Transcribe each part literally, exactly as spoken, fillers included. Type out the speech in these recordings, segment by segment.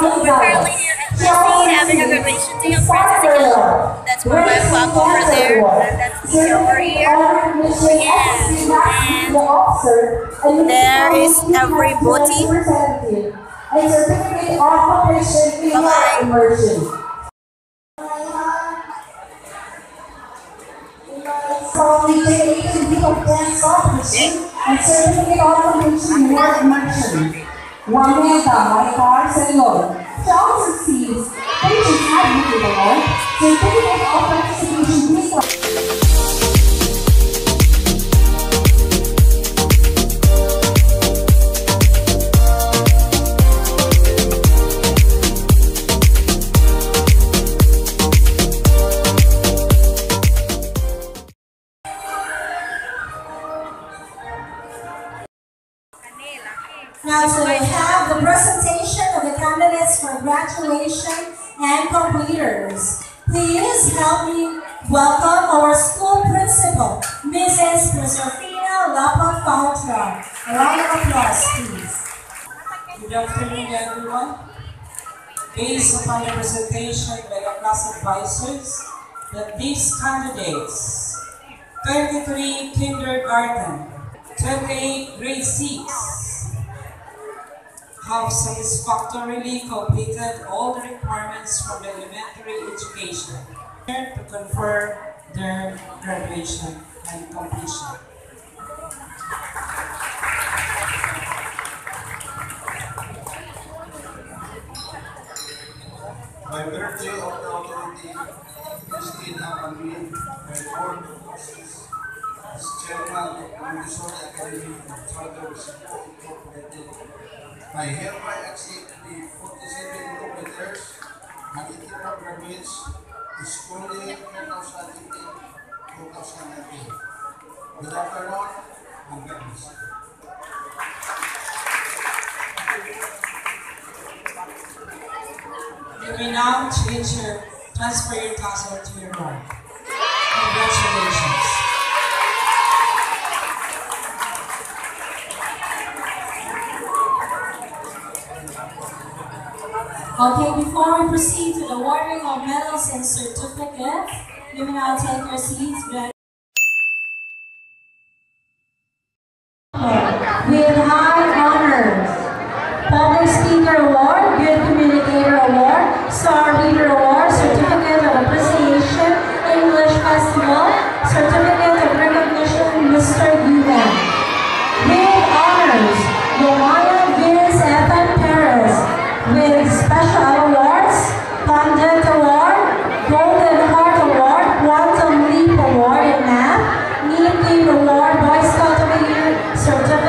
So we're currently here at Disney having a graduation day of France Ezekiel. That's my wife over there, and that's me over here. Yeah. And there is everybody. Bye-bye. One way by cars and load. Charles receives patients having to the law, certificate of participation resources. Now so we have the presentation of the candidates for graduation and completers. Please help me welcome our school principal, Missus Presofina Lapa Fautra. A round of applause, please. Good afternoon, everyone. Based upon the presentation by the class advisors, that these candidates, twenty-three kindergarten, twenty-eight grade six, have satisfactorily completed all the requirements for the elementary education to confirm their graduation and completion. By virtue of the authority vested upon me by the Board of Courses, as Chairman of the Minnesota Academy of Charter Support Incorporated, I hereby accept the forty-seven completers and eighty-four graduates the school year twenty eighteen twenty nineteen. Good afternoon and God bless you. You may now change your, transfer your castle to your home. Congratulations. Okay, before we proceed to the awarding of medals and certificates, you may now take your seats. With high honors, Public Speaker Award, Good Communicator Award, Star Reader Award, Certificate of Appreciation, English Festival, Certificate of Recognition, Mister Gugan. With honors, Lomaya Viz Ethan Perez, with special awards, Pandit Award, Golden Heart Award, Quantum Leap Award in Math, Neat Game Award, Boy Scout of the Year, Certificate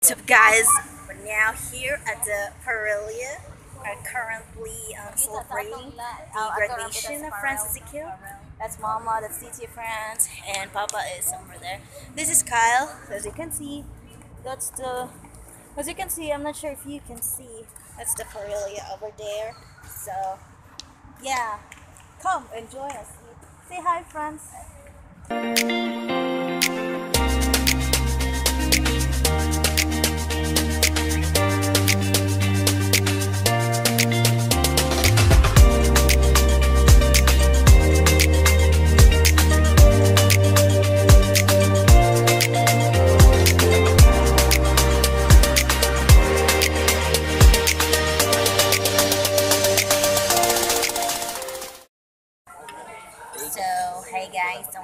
So guys, we're now here at the Parilya. We're currently um, celebrating the graduation of France Ezekiel. That's Mama, that's D T France, and Papa is somewhere there. This is Kyle, as you can see. That's the, as you can see, I'm not sure if you can see. That's the Parilya over there. So yeah, come and join us. Say hi, France.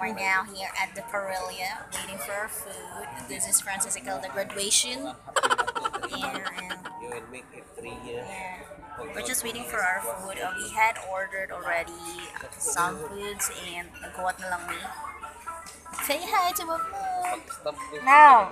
We're now here at the Parilya waiting for our food. This is France Ezekiel, the graduation. Yeah. We're just waiting for our food. Uh, we had ordered already uh, some foods and nagkuwat na lang mi. Say hi to my mom. Now.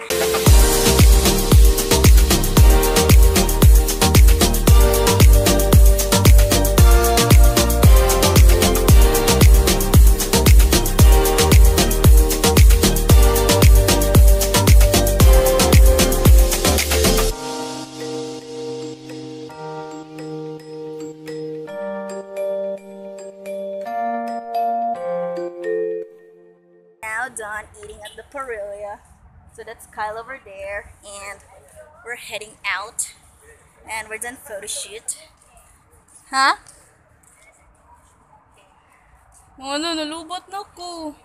Done eating at the Parilya. So that's Kyle over there, and we're heading out and we're done photo shoot. Huh? Oh no, nalubot na ko.